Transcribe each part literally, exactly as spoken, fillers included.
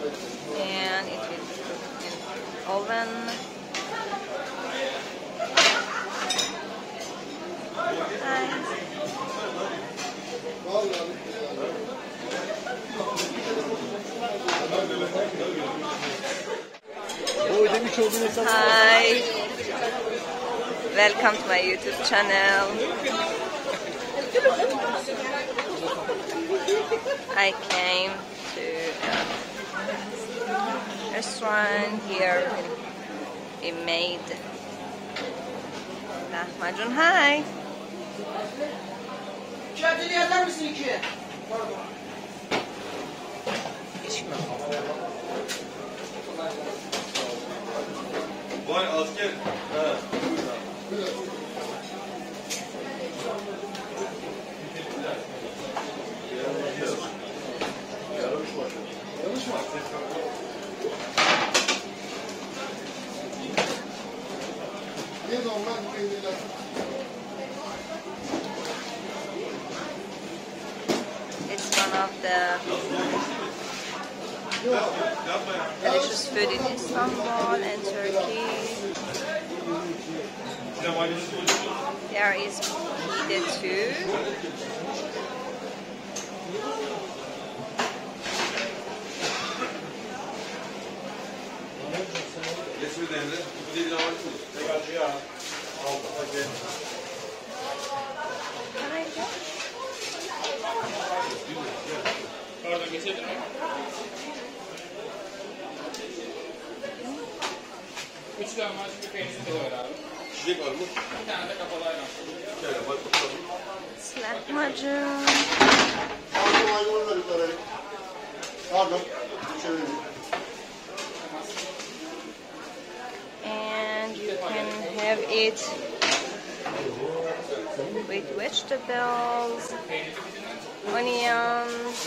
and it will be cooked in the oven. Hi, welcome to my YouTube channel. I came to a restaurant here in made lahmacun. Hi. Vay asker. Ha. It's one of the delicious food in Istanbul and Turkey. There is pide too. Pardon, geçebilir miyim? Üç tane maçlı peynirli de var abi. Çiçek var mı? Bir tane de kapalı ayran. Şöyle bak bakalım. Lahmacun. Pardon, ayranları yukarı. Pardon, şöyle. And you can have it with vegetables, onions.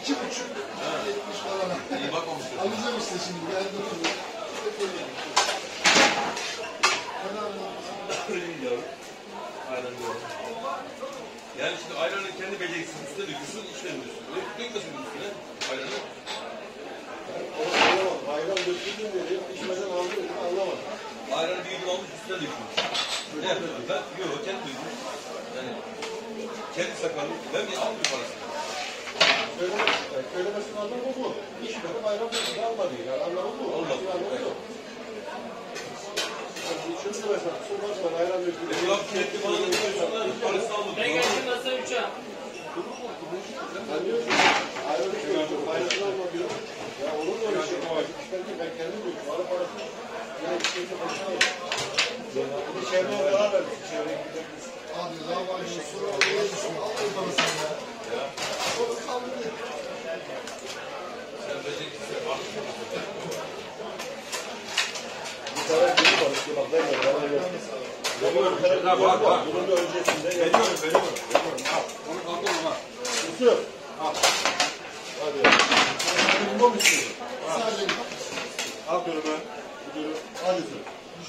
İki buçuk, yetmiş falan. İyi bakmamıştır. Alacağım işte şimdi, geldi oturuyor. Hep öyle. Aynen doğru. Yani şimdi ayranın kendi beceriksizliği üstüne dökülsün, içine dökülsün. Dökmesin üstüne ayranı. Anlamadım. Ayran döküldü mü dedi, içmeden aldı dedi, anlamadım. Ayranı bir yudum almış, üstüne dökülmüş. Ne yapıyorum ben? Yok, kendi dökülmüş. Yani kendi sakalım, ben bir aldım parasını. Söylemesinin anlamı bu. Hiç benim ayran dökülü almadı. Yani anlamı bu. Olmadı. Anlamı yok. Çünkü mesela sormazsan ayran dökülü. E ulan kilitli bana da dökülüyorsunlar. Parası almadı. Ben geldim nasıl üçe? Ben diyorum ki ayran dökülüyorum. Parasını almadı diyorum. Ya olur mu öyle şey? Ben kendim dökülüyorum. Bana parasını yani bir şeyse başına yok. Bir çevre olarak vermiş. Çevre gidebiliriz. Abi daha var. Sonra oraya düşün. Al o zaman sen ya. Ya. Onu kaldırdı. Sen beceksin. Bak. Bak bak bak. Bunun da öncesinde veriyorum veriyorum. Al. Onu kaldır bak. Tutuyor. Al. Hadi. Bunu mu istiyorsun? Sadece al. Al diyorum ben. Gidiyorum. Al diyorum.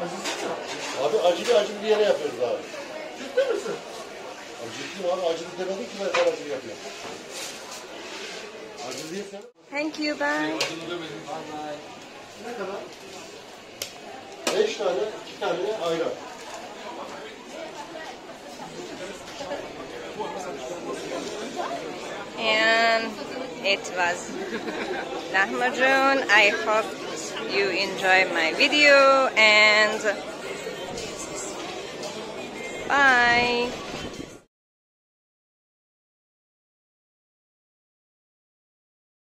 Acısını mı yaptın? Abi acılı acılı bir yere yapıyoruz abi. Ciddi misin? Acılı abi, acılı demedim ki ben acılı yapıyorum. Acılı değilse... Thank you, bye. Acılı demedim. Bye bye. Ne kadar? beş tane, iki tane ayran. it was lahmacun. I hope you enjoy my video and bye.